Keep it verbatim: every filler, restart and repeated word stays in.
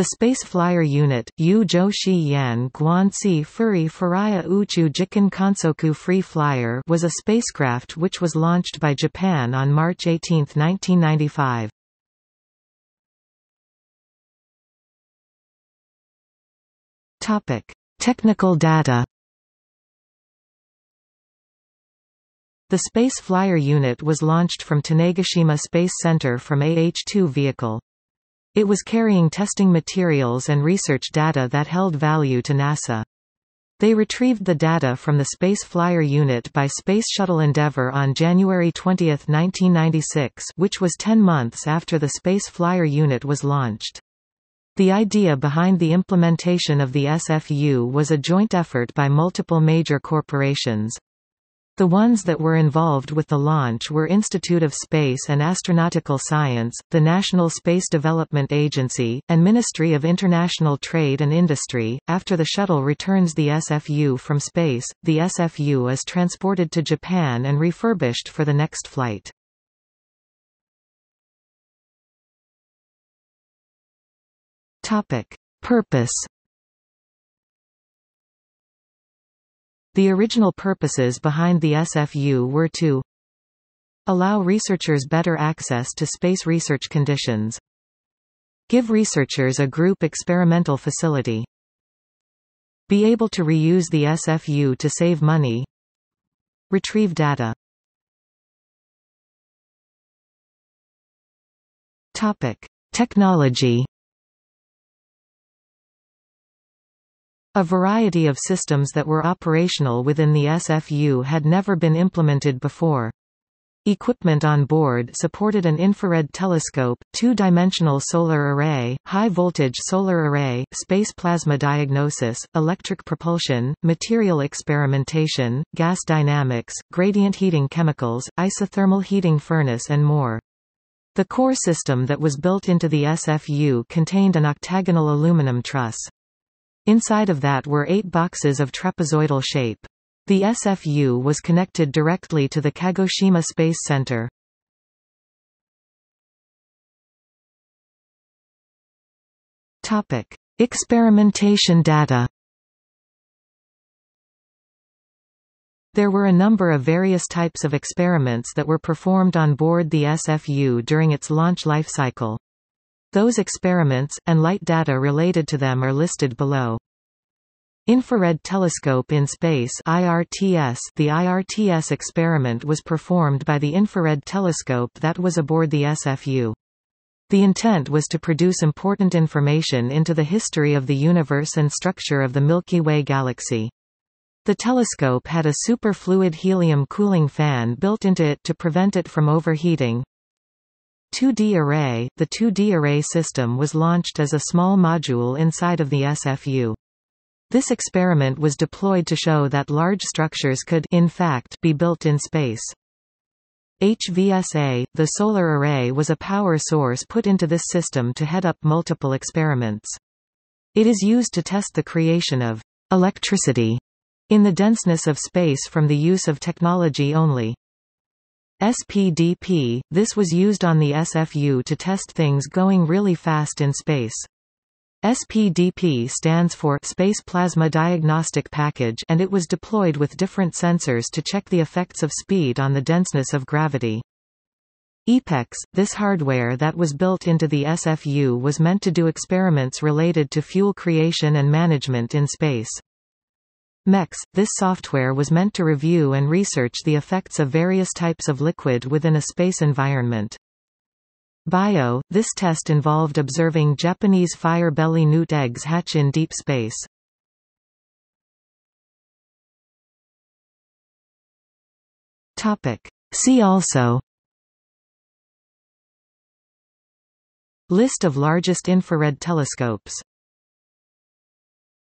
The Space Flyer Unit Yu Joshi Yan Guanxi Furi Furaya Uchu Jikan Kansoku Free Flyer was a spacecraft which was launched by Japan on March eighteenth nineteen ninety-five. Topic: Technical data. The Space Flyer Unit was launched from Tanegashima Space Center from a H two vehicle. It was carrying testing materials and research data that held value to NASA. They retrieved the data from the Space Flyer Unit by Space Shuttle Endeavour on January twentieth nineteen ninety-six, which was ten months after the Space Flyer Unit was launched. The idea behind the implementation of the S F U was a joint effort by multiple major corporations. The ones that were involved with the launch were Institute of Space and Astronautical Science, the National Space Development Agency, and Ministry of International Trade and Industry. After the shuttle returns the S F U from space, the S F U is transported to Japan and refurbished for the next flight. Topic: Purpose. The original purposes behind the S F U were to allow researchers better access to space research conditions, give researchers a group experimental facility, be able to reuse the S F U to save money, retrieve data. Topic: Technology. A variety of systems that were operational within the S F U had never been implemented before. Equipment on board supported an infrared telescope, two-dimensional solar array, high-voltage solar array, space plasma diagnosis, electric propulsion, material experimentation, gas dynamics, gradient heating chemicals, isothermal heating furnace and more. The core system that was built into the S F U contained an octagonal aluminum truss. Inside of that were eight boxes of trapezoidal shape. The S F U was connected directly to the Kagoshima Space Center. Topic: Experimentation data. There were a number of various types of experiments that were performed on board the S F U during its launch life cycle. Those experiments, and light data related to them are listed below. Infrared telescope in space I R T S. The I R T S experiment was performed by the infrared telescope that was aboard the S F U. The intent was to produce important information into the history of the universe and structure of the Milky Way galaxy. The telescope had a superfluid helium cooling fan built into it to prevent it from overheating. two D array. The two D array system was launched as a small module inside of the S F U. This experiment was deployed to show that large structures could, in fact, be built in space. H V S A. The solar array was a power source put into this system to head up multiple experiments. It is used to test the creation of electricity in the denseness of space from the use of technology only. S P D P, this was used on the S F U to test things going really fast in space. S P D P stands for Space Plasma Diagnostic Package, and it was deployed with different sensors to check the effects of speed on the denseness of gravity. E P E X, this hardware that was built into the S F U was meant to do experiments related to fuel creation and management in space. M E X, this software was meant to review and research the effects of various types of liquid within a space environment. Bio, this test involved observing Japanese fire belly newt eggs hatch in deep space. Topic: See also. List of largest infrared telescopes.